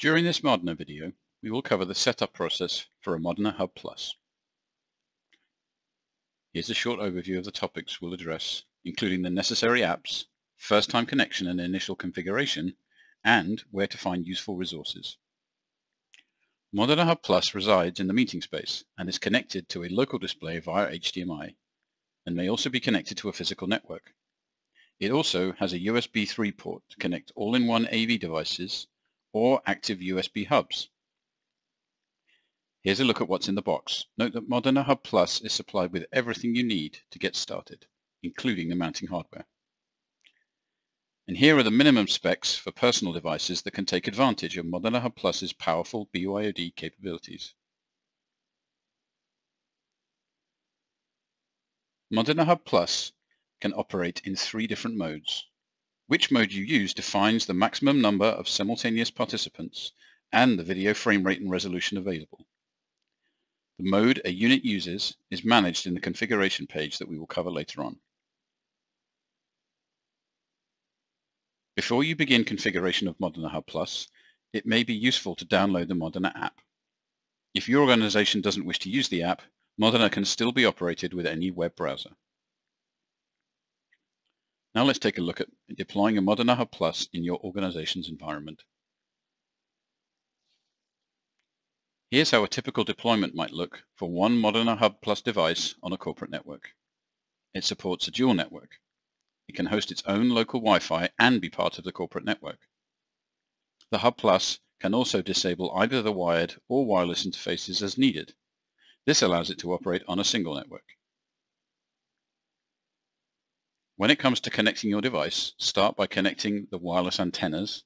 During this Modena video, we will cover the setup process for a Modena Hub Plus. Here's a short overview of the topics we'll address, including the necessary apps, first-time connection and initial configuration, and where to find useful resources. Modena Hub Plus resides in the meeting space and is connected to a local display via HDMI, and may also be connected to a physical network. It also has a USB 3 port to connect all-in-one AV devices, or active USB hubs. Here's a look at what's in the box. Note that Modena Hub Plus is supplied with everything you need to get started, including the mounting hardware. And here are the minimum specs for personal devices that can take advantage of Modena Hub Plus's powerful BYOD capabilities. Modena Hub Plus can operate in three different modes. Which mode you use defines the maximum number of simultaneous participants and the video frame rate and resolution available. The mode a unit uses is managed in the configuration page that we will cover later on. Before you begin configuration of Modena Hub Plus, it may be useful to download the Modena app. If your organization doesn't wish to use the app, Modena can still be operated with any web browser. Now let's take a look at deploying a Modena Hub Plus in your organization's environment. Here's how a typical deployment might look for one Modena Hub Plus device on a corporate network. It supports a dual network. It can host its own local Wi-Fi and be part of the corporate network. The Hub Plus can also disable either the wired or wireless interfaces as needed. This allows it to operate on a single network. When it comes to connecting your device, start by connecting the wireless antennas,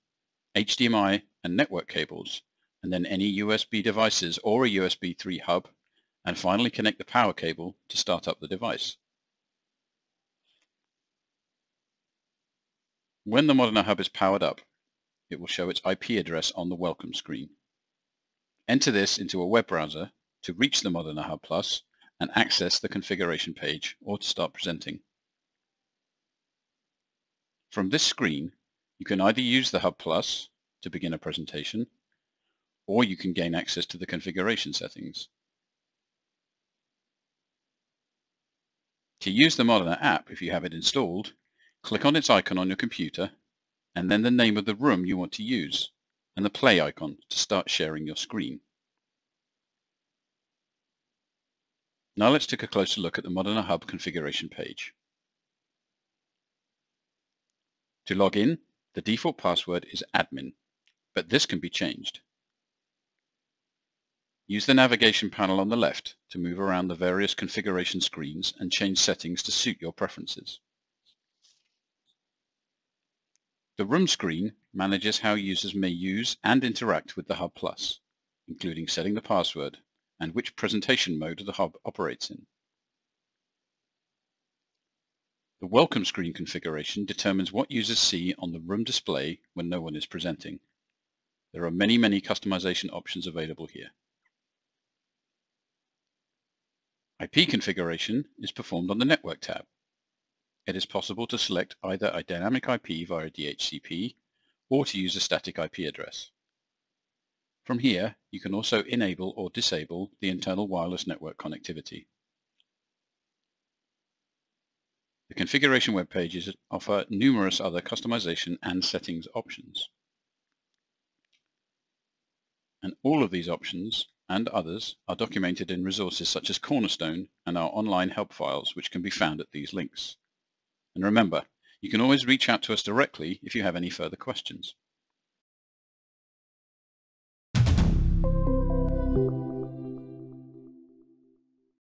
HDMI and network cables, and then any USB devices or a USB 3 hub, and finally connect the power cable to start up the device. When the Modena Hub is powered up, it will show its IP address on the welcome screen. Enter this into a web browser to reach the Modena Hub Plus and access the configuration page or to start presenting. From this screen, you can either use the Hub Plus to begin a presentation, or you can gain access to the configuration settings. To use the Modena app, if you have it installed, click on its icon on your computer, and then the name of the room you want to use, and the play icon to start sharing your screen. Now let's take a closer look at the Modena Hub configuration page. To log in, the default password is admin, but this can be changed. Use the navigation panel on the left to move around the various configuration screens and change settings to suit your preferences. The room screen manages how users may use and interact with the Hub Plus, including setting the password and which presentation mode the Hub operates in. The welcome screen configuration determines what users see on the room display when no one is presenting. There are many customization options available here. IP configuration is performed on the Network tab. It is possible to select either a dynamic IP via DHCP or to use a static IP address. From here, you can also enable or disable the internal wireless network connectivity. The configuration web pages offer numerous other customization and settings options. And all of these options and others are documented in resources such as Cornerstone and our online help files, which can be found at these links. And remember, you can always reach out to us directly if you have any further questions.